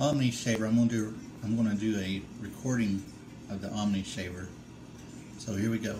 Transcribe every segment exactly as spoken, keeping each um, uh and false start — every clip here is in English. OmniShaver. I'm going to do, I'm going to do a recording of the OmniShaver. So here we go.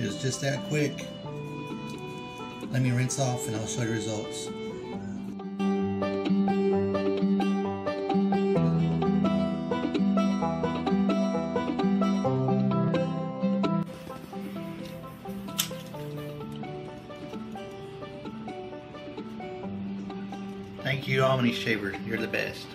It's just that quick. Let me rinse off and I'll show you results. Thank you, OmniShaver. You're the best.